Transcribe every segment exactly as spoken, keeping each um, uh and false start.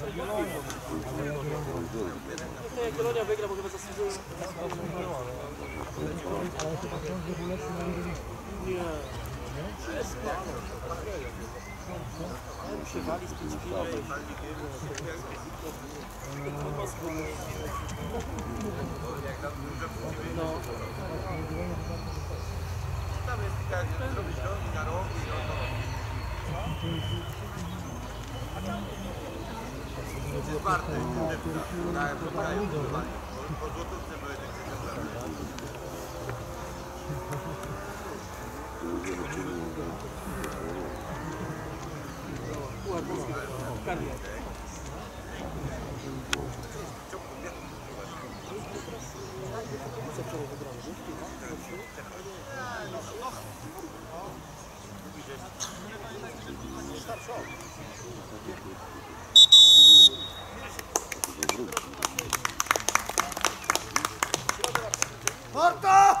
Tam jest tak, żeby zrobić rogi na rogi i on to jest warty, dałem do kraju, po złotówce były te Marta!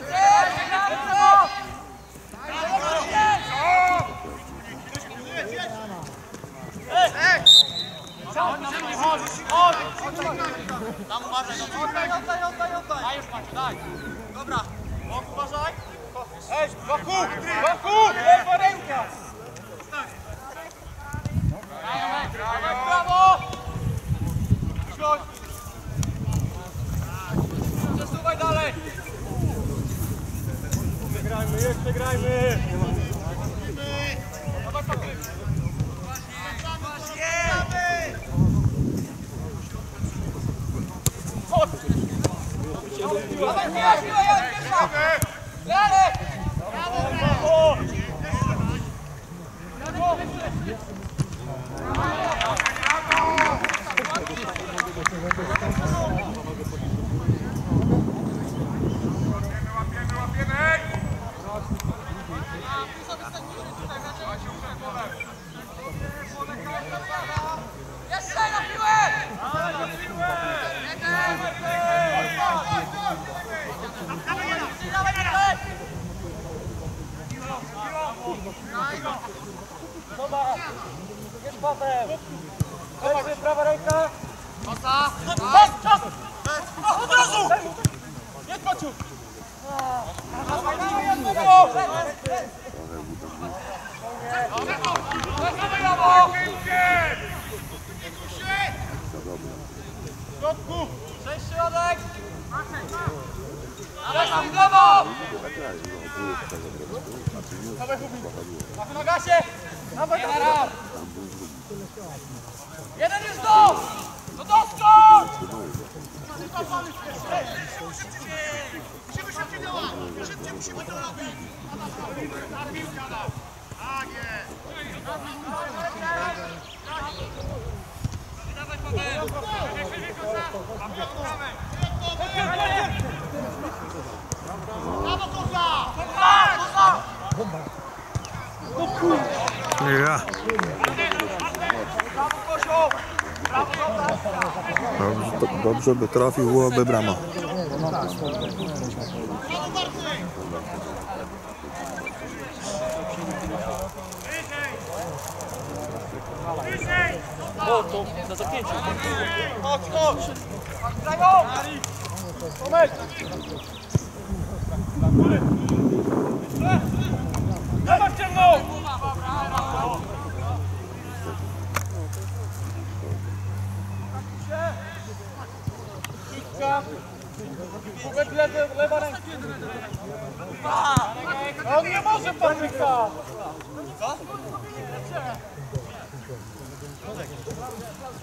Let's go! Tam uważaj, oddaj, oddaj, oddaj, oddaj. A już macie, daj. Dobra. Bok uważaj. Ej, boku, boku, lewa ręka. Dawaj, brawo. Chodź. Przesuwaj dalej. Grajmy, jeszcze grajmy. Dawaj, pakuj. Dobrze by trafił, byłaby brama. O, to na zapięciu. Chodź, chodź! Tomek! Zobacz ciemno! Kubek lewy, lewa ręka. On nie może, Patryka! Co?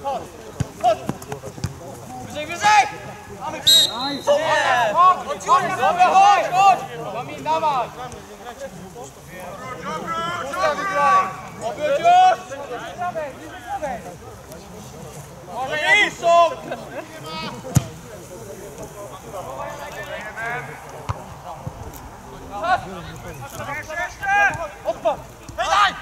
Chodź! Chodź! Wyżej, wyżej! Mamy! Chodź! Dobra, chodź! Chodź! Dawaj! Dawaj! Może nie są! Jeszcze, jeszcze! Odpad! Daj!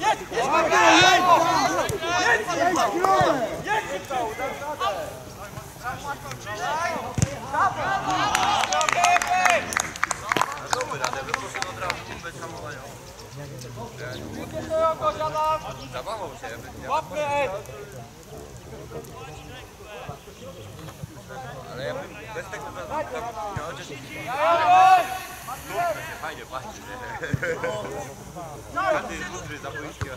Jedź! Jedź! Ale ja bym bez tego tak miał, chociaż fajnie patrzy, nie? Każdy jest mądry za boiskiem.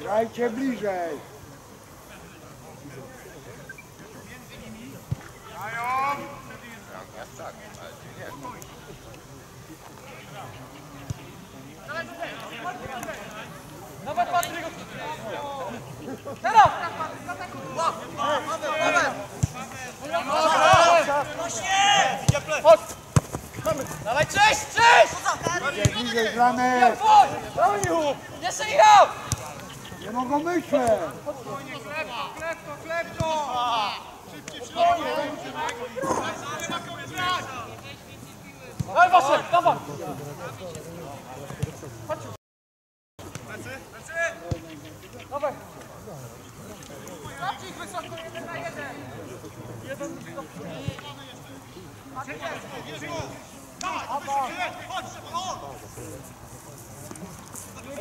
Grajcie bliżej! Między nimi! Grają! Nawet Patryk! Teraz! Dawaj, cześć, cześć! Jeszcze Michał! Nie mogą myśleć! Spokojnie, klepko, klepko, klepko! Szybciej przyjdzie! Dawaj, Waszek, dawaj! Chodźcie! Lecy, lecy! Dawaj! Sprawdź ich wysoko, jeden na jeden! Jeden na jeden! Chodź,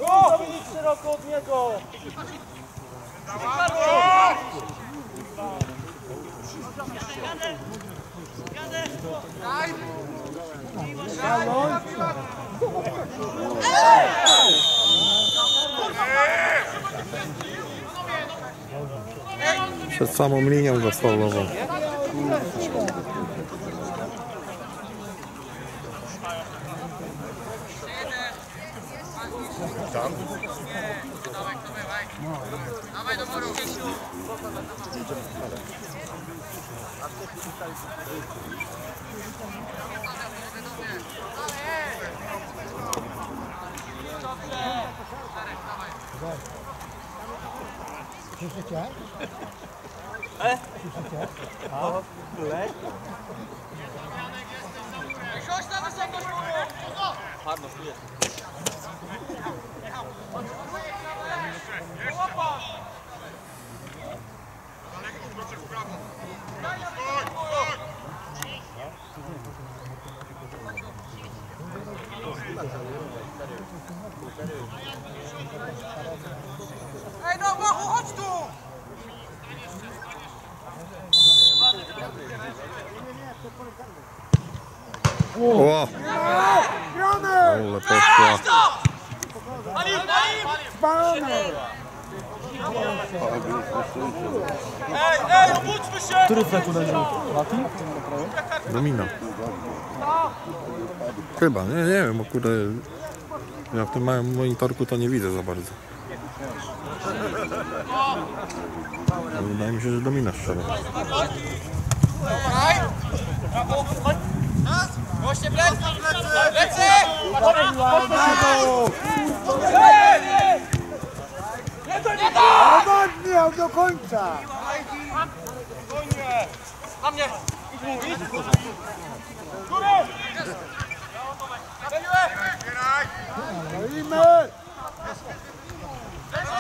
o! Szeroko od niego! Przed samą linią zastawową. Dawaj do moru, Krzysiu! Krzysiu! E? A? Chodź na wysokość muru! Ej, no, Bochu, chodź tu! O! Gramy! Palim, palim! Ej, ej, obudźmy się! Który flek uderzył? Domina. Chyba, nie, nie wiem, bo kurde... Ja w tym małym monitorku to nie widzę za bardzo. Wydaje mi się, że domina szczerze. Właśnie w lecy! W lecy! Nie to nie to! Odmiał do końca! A mnie! Idź mu! Góry! Zajmę! Zajmę!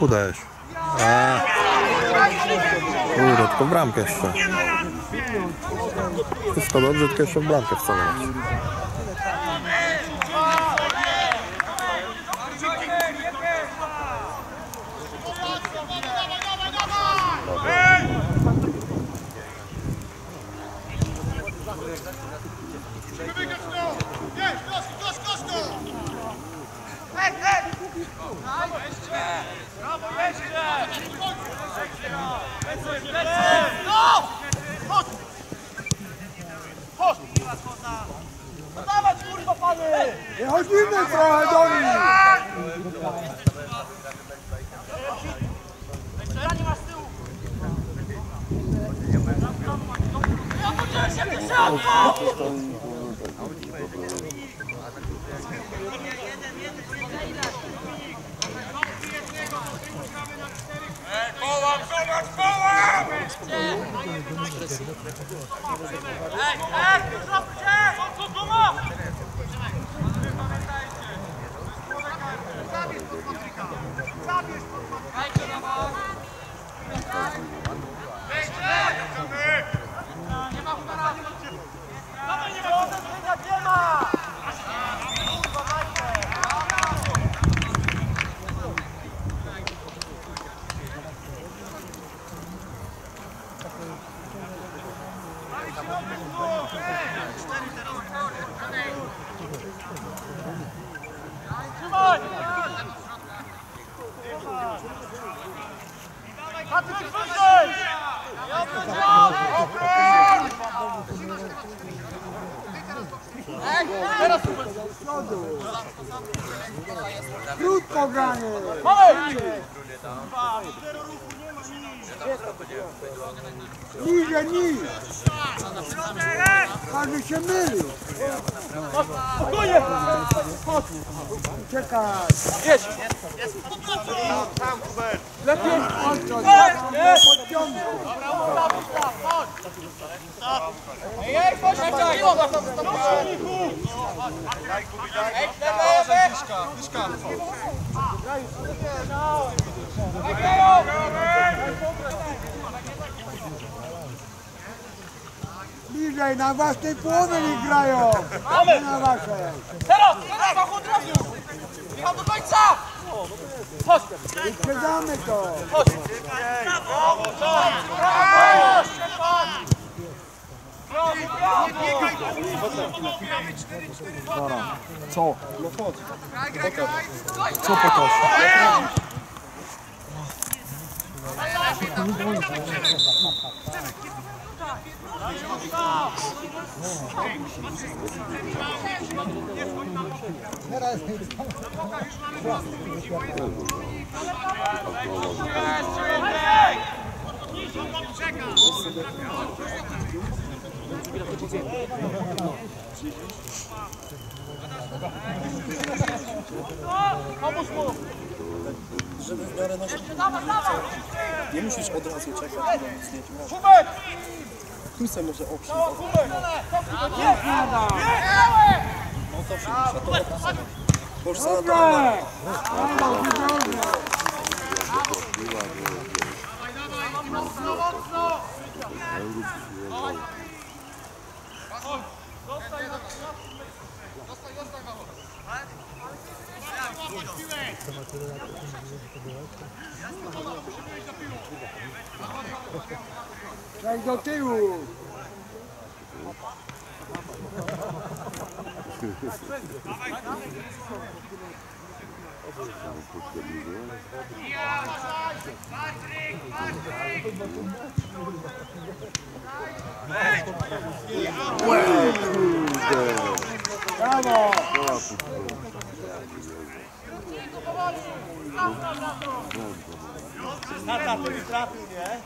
Udajesz. Eee. Kurde, tylko w bramkę jeszcze. Wszystko dobrze, tylko jeszcze w bramkę chcę grać. Na własnej połowie nie grają! Mamy! Na waszej! Teraz! Teraz na chudrowiu! Michał do końca! Chodź! Wyprzedzamy to! Chodź! Brawo! Brawo! Co? No chodź! Co pokaż? Pomóż mu! Żeby w miarę naszą... Nie musisz od razu czekać. Tu se może oprzeć. No to przyjdzie, to opracę. Boż za dobra! Mocno, mocno! Dostaj, dostaj, dostaj, mało. Tak do tyłu! Brawo! Tata, ty mi trafił, nie?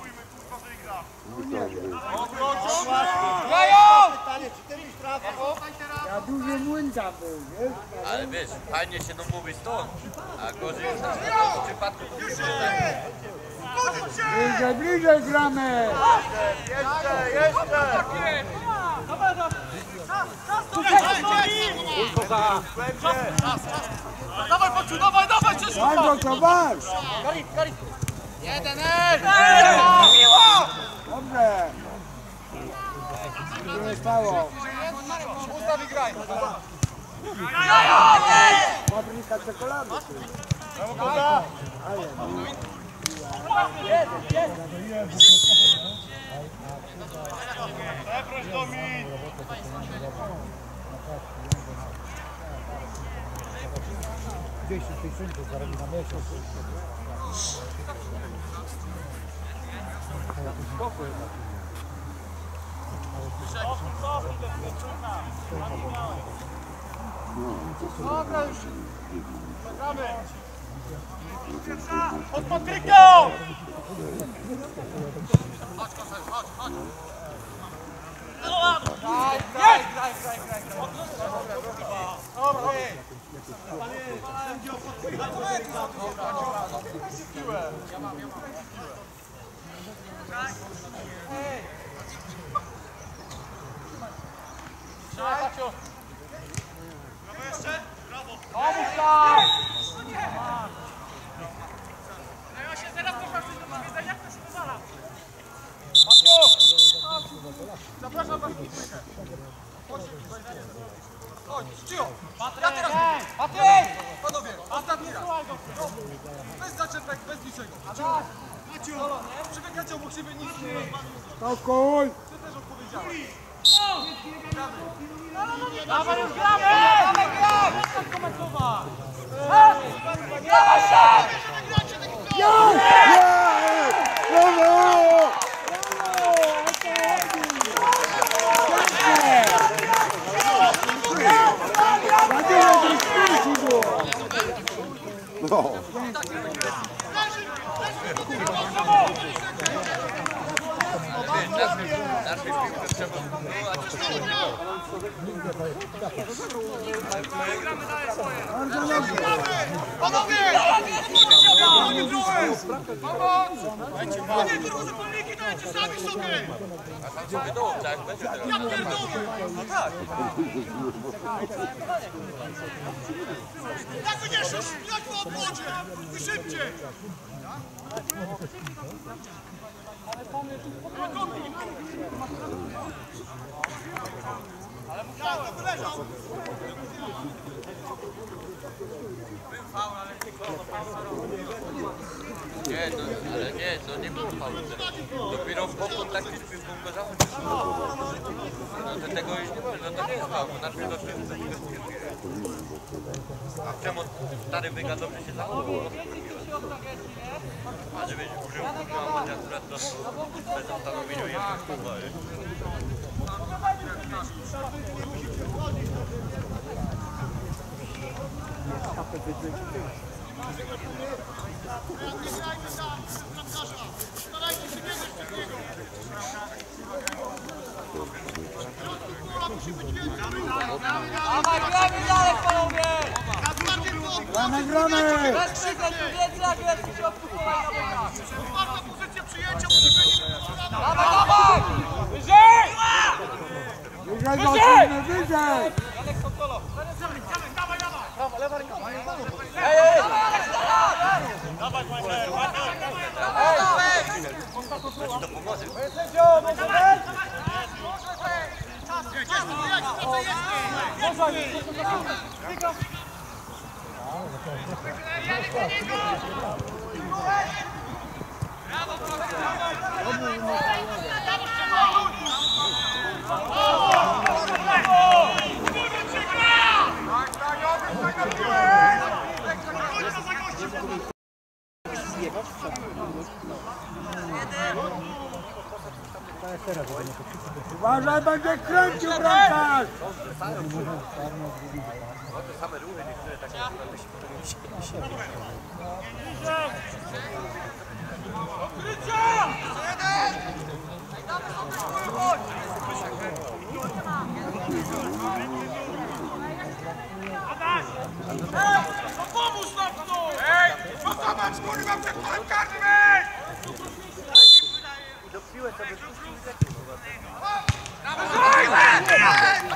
Ja duży młynca był, nie? Ale wiesz, fajnie się domówić stąd, a gorzej już na w przypadku bliżej, bliżej gramy! Jeszcze, jeszcze! Dawaj, Maciu, dawaj, dawaj, cię szybko! Karin, Karin! Jeden, ej! Miło! Dobrze! Nie stało! Ustaw i graj! Fabryka czekolady! Brawo, Koda! Jeden, jeden! Zaproś do mnie! dwieście tysięcy zarobi na miesiąc. Dobra, już! Zagramy! Pod Patryką! Chodź, chodź, chodź! Graj, graj, graj, graj, graj! Dobra, ale sędzio podpycha do ręka! Ja mam, ja mam. Hej! Trzymaj, Maciu! Brawo jeszcze? Brawo! Obóz tam! No ja się teraz popatrzę do powiedzenia, jak to się wydala! Maciu! Zapraszam was w piłkę! Chodź, chodź, Cio! Ja teraz mówię! Patryk! Panowie, ostatni raz! Bez zaczepek, bez niczego! Maciu! Przebiegacie obok siebie, nic nie ma! Stawkuj! Ty też odpowiedziałeś! Dawaj już gramy! Dawaj gramy! Zostań komentować! Dawaj się! Już! Brawo! No. Panowie! Panowie, kurwozapolniki dajcie sami sobie! Ja pierdolę! No tak! Tak będziesz już śmiać po obwodzie! I szybciej! Ale panie, ale musiałem to wyleżał! Był faul, ale nie było faul. Nie, to, ale nie, to nie był faul. Dopiero w boku tak gdzieś był go zachodził. No to tego już nie było, no to nie jest faul, bo nasz widoczny jest za niego stwierdziłem. A czemu stary wyga dobrze się zachował? A żebyś użył była mediatura, to bez ustanowienia jeszcze wpływa. Starajcie się biegać do niego! Musi być więcej! Dawaj, gramy dalej, panowie! Gramy, gramy! Bez krzykać, więcej agresji, środków kolej na bokach! Uważna pozycja przyjęcia musi być! Dawaj, dawaj! Wyżej! Wyżej! Wyżej! Janek Sokolo! Dawaj, dawaj! Lewa ręka! Ej, ej! Dawaj, Majner! Dawaj, dawaj! Znaczy to pomoże! Sędzio, może wejść? Może wejść! Gdzie jest tu? Jak to jest? Może wejść! Wygrał! Janek na niego! Brawo, proszę! Dawaj, dawaj! Uważaj, będzie kręcił bramkarz! Te same ruchy, niektóre takie naprawdę się potem no pomóż nam w to! Ej! No zobacz, kurwa, przed kolem karnym! piłę sobie, Dawaj, dawaj, dawaj!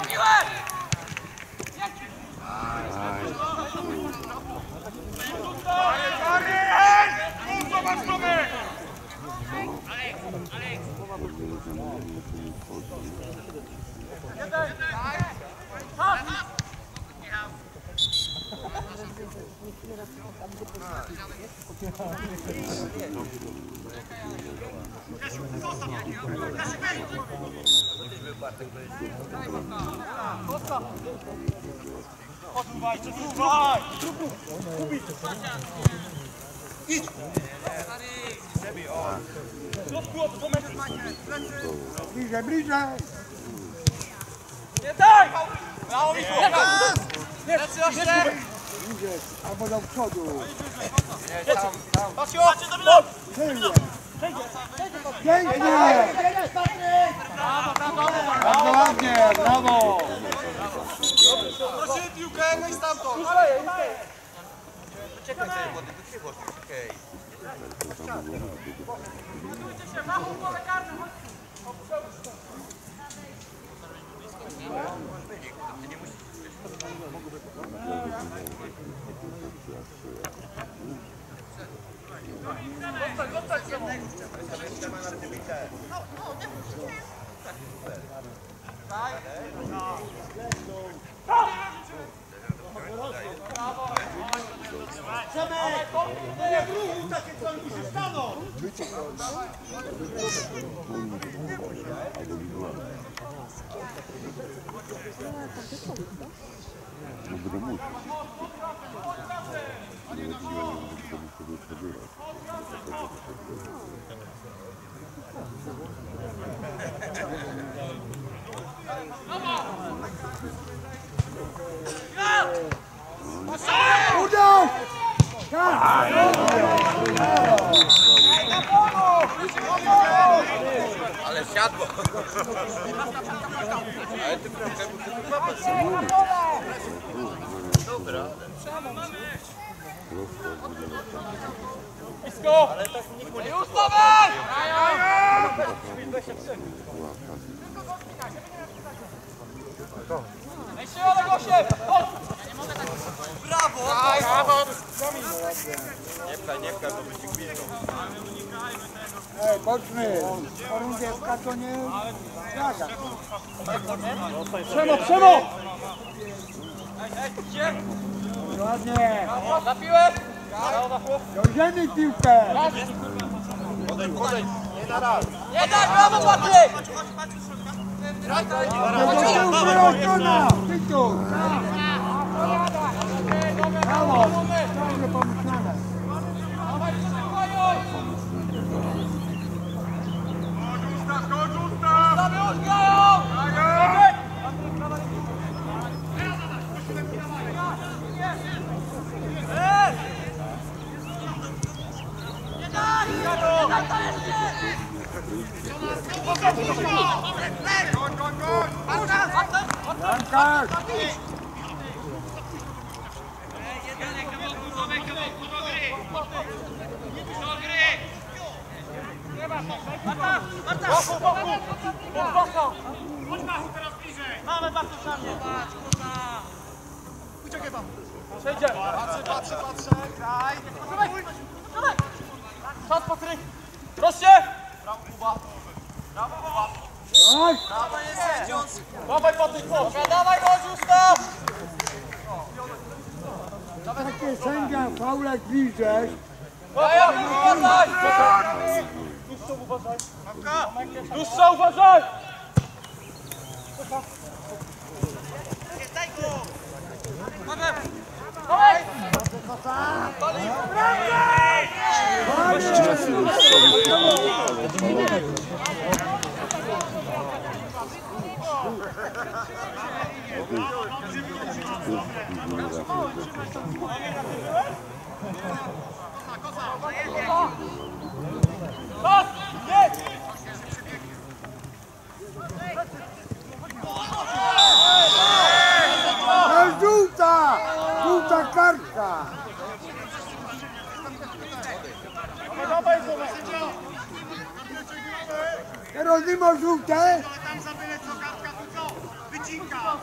Rozimo żółte. Ale tam za byle co kartka tu co? Wycinka.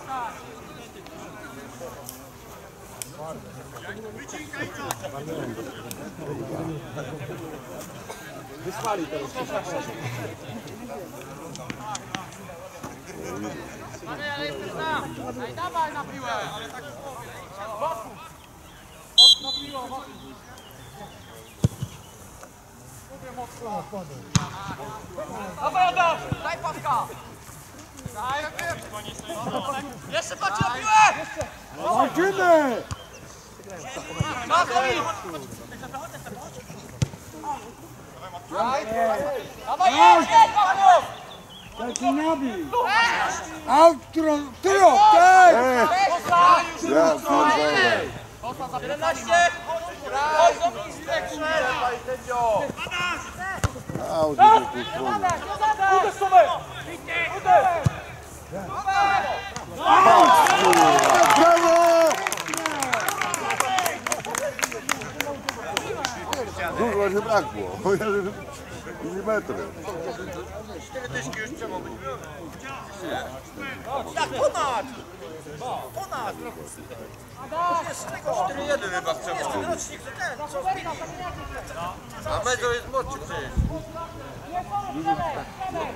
Wycinka i co? Wysłali teraz. Ale, ale jesteś tam. Daj, dawaj na piłę. Ale tak w głowie. Wokół. Mocno piło, wokół. Mocno. Dobra, dobra. Daj paska. Daj. Jeszcze patrzę na piłę. Chodzimy. Dawaj. Dawaj. Dawaj. Dawaj. Taki nabij! Outro! Tyro! Tak! Ja, kurwa! jedenaście! Chodź do bliżej! Dawaj, sędzio! Audi! Uderz sobie! Uderz! Brawo! Kurwa, nie brakło! milimetry. Cztery dyszki już trzeba być. Tak, ponad! Ponad! Jest tego cztery jeden chyba trzeba. Jest ten rocznik, to ten, co wbili. A Medo jest młodszy przecież. Uderz!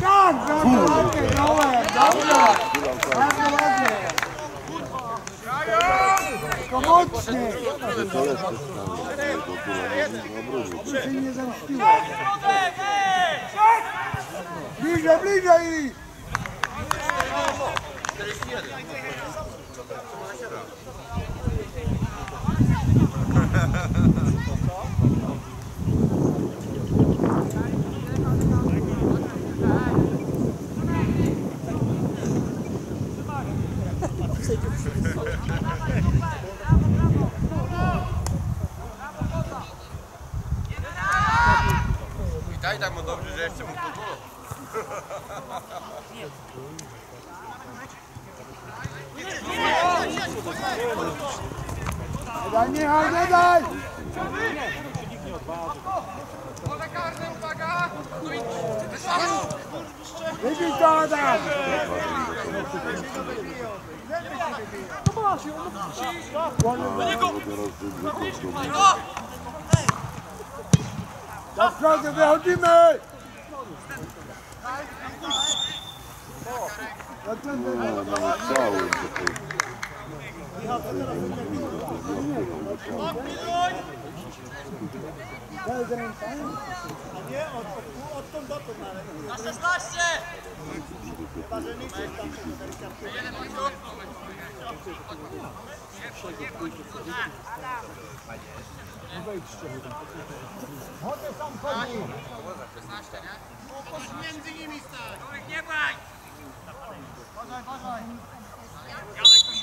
Tak! Dobra! Bardzo ładnie! To mocniej! Ty nie zamściłeś! Bliżej, bliżej! Witaj, tak mu dobrze, że jeszcze mu podwoło. Daj, Michał, nie daj! Pole karne, uwaga! Wybij to, Adam! No masz, on musi! Do strony wychodzimy! Nie, odtąd dotąd, ale... Na szesnaście! Chyba, że nie chcesz tam przejść. Jeden mój dół! Nie wejdźcie. Chodzę tam, chodź! szesnaście, nie? Między nimi stać! Których nie bać! Uważaj, uważaj! Janek do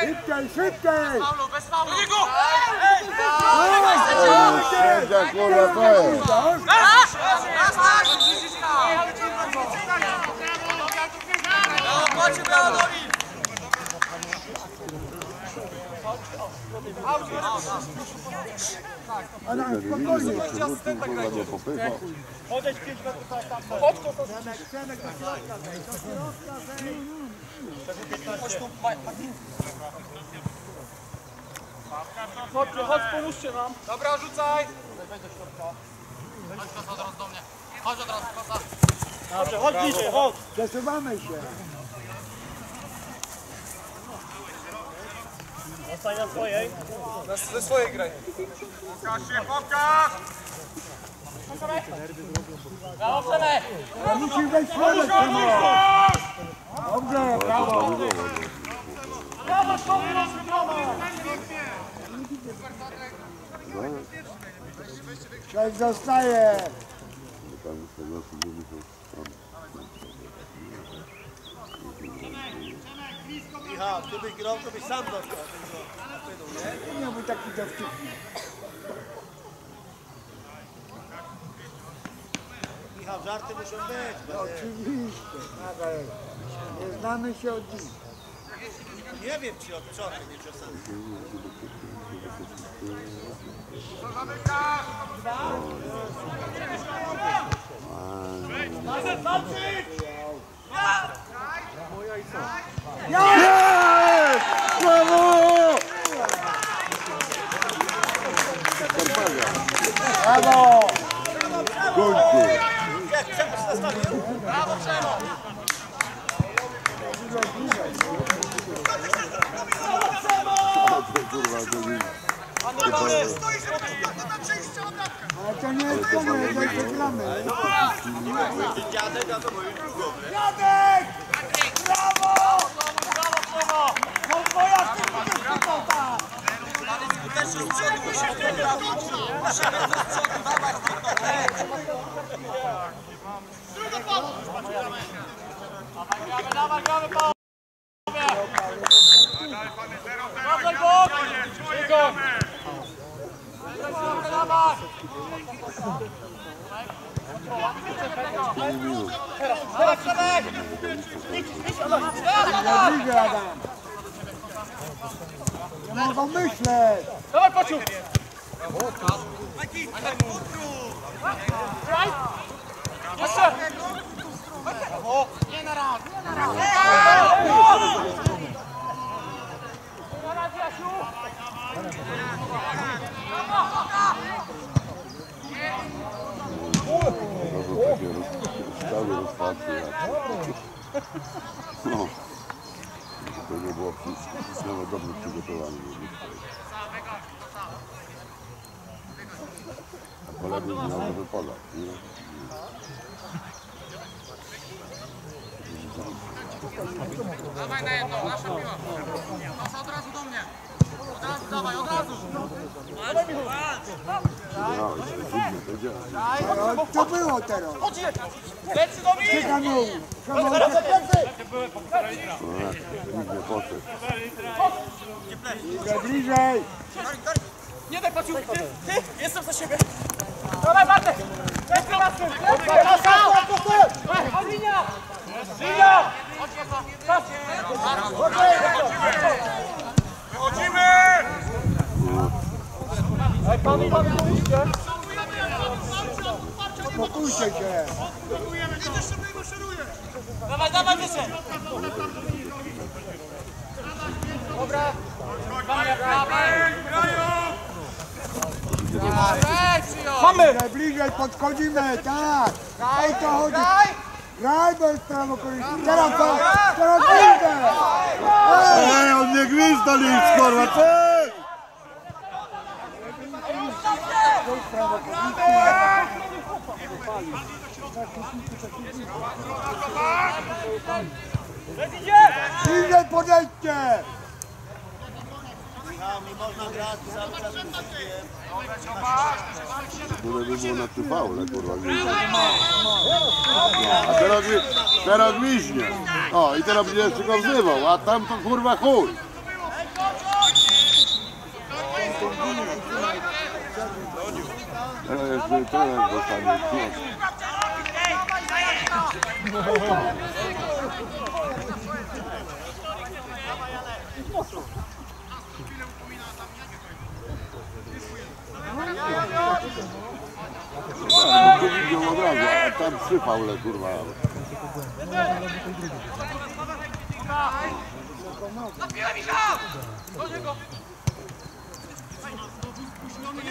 Szybciej, szybciej! Bez faulu! Do niego! Sędzia, kurwa, to jest! Nasz! Nasz, nasz! No, płacie Beadowi! Ale spokojnie! Odejdź pięć metrów tam! Odko to Przemek, Przemek do środka! Do środka, Zeyn! Chodź tu, Patryk! Chodźcie, chodź, pomóżcie nam. Dobra, rzucaj. Weź do środka. Chodź kosa od razu do mnie. Chodź od razu kosa. Dobrze, chodź bliżej, chodź. Zasuwamy się. Zostań na swojej. Ze swojej graj. Pokaż się, pokaż! Brawo, Przemek! Musisz wejść Przemek, Przemek! Dobrze, brawo! Brawo, Przemek, brawo! Przemek zostaje! Michał, ty byś grał, to byś sam dostał. Nie miałby taki dowcip. Michał, żarty muszą być. Oczywiście. Nie znamy się od dziś. Nie wiem, czy od wczoraj, nie czasami. Co zamykasz? Mazet walczyć! Jest! Brawo! Brawo! Brawo! Jak Przemo się nastawił? Brawo, Przemo! Panowie, stoisz, robisz bloknę na przejście od latka! Ale to nie jest koniec, to jest plamy. Dziadek, a to moje drugą. Dziadek! Brawo! Brawo, Przemo! No twoja sztuka jest kłopota! Ale też od przodu musisz wydawać! Musimy od przodu dawać kłopotę! Druga pała! Dawaj, dawaj, dawaj, pała! Dawaj, bok! Tylko! Dawaj! Teraz, teraz, teraz! Ja widzę, Adam! Ja mogę myśleć! Dawaj, pociąg! Jeszcze! Nie na raz! Nie na raz! No, to nie było wszystko dobrze przygotowane. A kolega nie miał wypadać, nie? Dawaj na jedno, nasza piła. Pasa od razu do mnie. Od razu dawaj, od razu. Co było teraz? Chodź je! Lecy do mnie! Czekam ją! Bliżej, bliżej! Nie daj paciu! Ty, ty! Jestem za siebie! Dawaj Bartek! Lecy na tym! Lecy na tym! Alinia! Linia! Wychodzimy! Ej, pan i pan pójście! Pokójcie się! Idę szybko i maszeruję! Dawaj, dawaj, wyszedł! Dobra! Dawaj, dawaj! Mamy! Najbliżej podchodzimy, tak! Daj to chodzi! Graj bez prawokoryści! Teraz to! Teraz idę! Ej, on nie gwizda nic, kurwa! Ej! Idzie, podejdźcie! Nie można grać, cały czas nie na tym faule, kurwa. A teraz, teraz wiśnie. O, i teraz będzie jeszcze go wzywał, a tam to kurwa chuj. Teraz jeszcze to jak dostanie. Tam trzy faule, kurwa. Na piłę, Michał! Hey!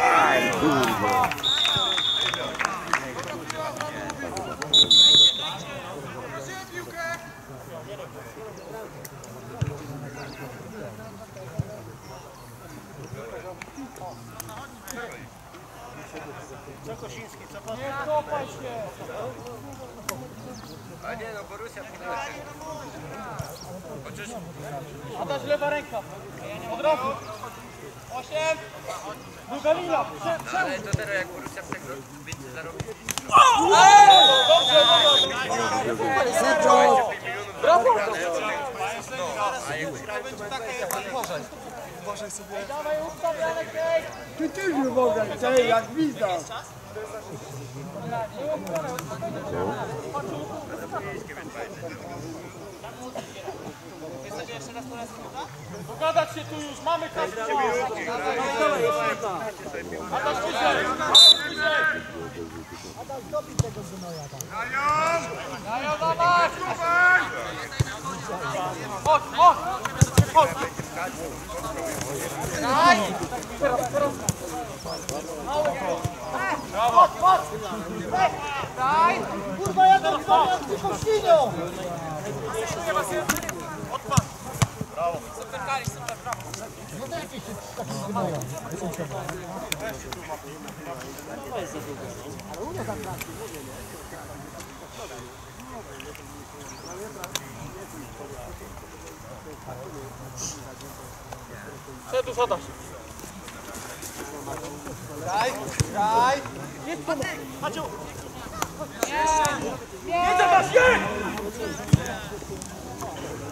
Aj, kurwa. Co Kosiński, co pan? Nie kopać się! A nie, no Borussia podlega. Chociaż... A ta lewa ręka. Od razu. Osiem. Druga lila. No, ale to teraz jak Borussia przegrał, będzie zarobił. Dobrze, dobrze. Sędzio! Brawo! A jak to będzie takie... Uważaj. Uważaj sobie. Dawaj, ustaw, Janek, ej! Ty też nie mogę, ej, jak widzę. Jesteście jeszcze raz po raz minuta? Dogadać się tu już, mamy każdy czas! Adaś bliżej! Adaś dobić tego Zunoja tam! Dają! Dają, dawaj! Chodź, chodź! Chodź! Daj! Teraz, teraz! Brawo! Daj! Kurwa, ja tam zbawam z tylko świnią! Odpad! Brawo! Super kari, super, brawo! No to jakieś się takie wydają. Ale u mnie tam brak. Przedusz, oddasz! Graj, graj! Nie spadaj! Maciu! Nie! Nie! Nie zadasz, nie!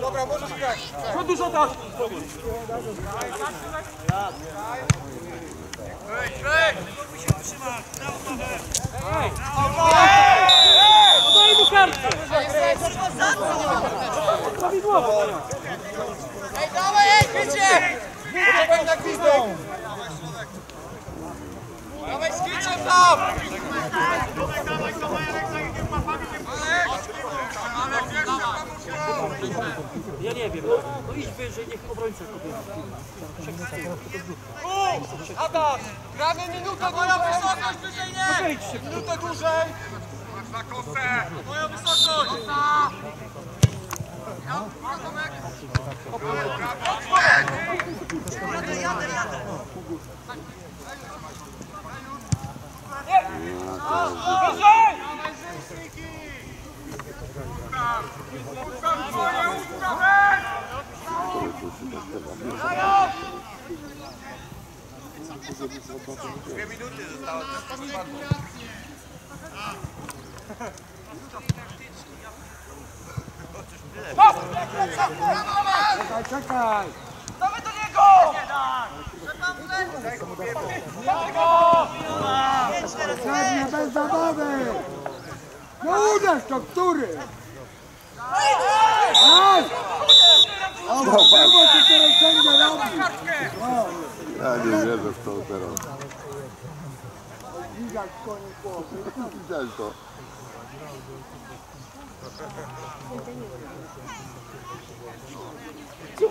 Dobra, możesz grać. Co dużo dasz? Nie mogę się utrzymać. Daj mu kartkę. Prawidłowo. Ej, dawaj, ej, bicie! Dawaj na gwizdek. Dawaj z kiciem tam! Dawaj, dawaj, dawaj, Alek, nie ma pamięci. Ja nie wiem, no idź wyżej, niech obrońca kopie. Adam, gramy minutę, moja wysokość, wyżej nie! Minutę dłużej! Na kosę! Moja wysokość! Jadę, jadę, jadę! Wyżej! Dwie minuty zostało. Czekaj, czekaj! Dawaj do niego! Czekaj, bez zabawy! No uderz to, który? Aj! O, bo się teraz ciągle robi! Ja nie wierzę w to teraz. Widać koniec głowy. Widać to. Co?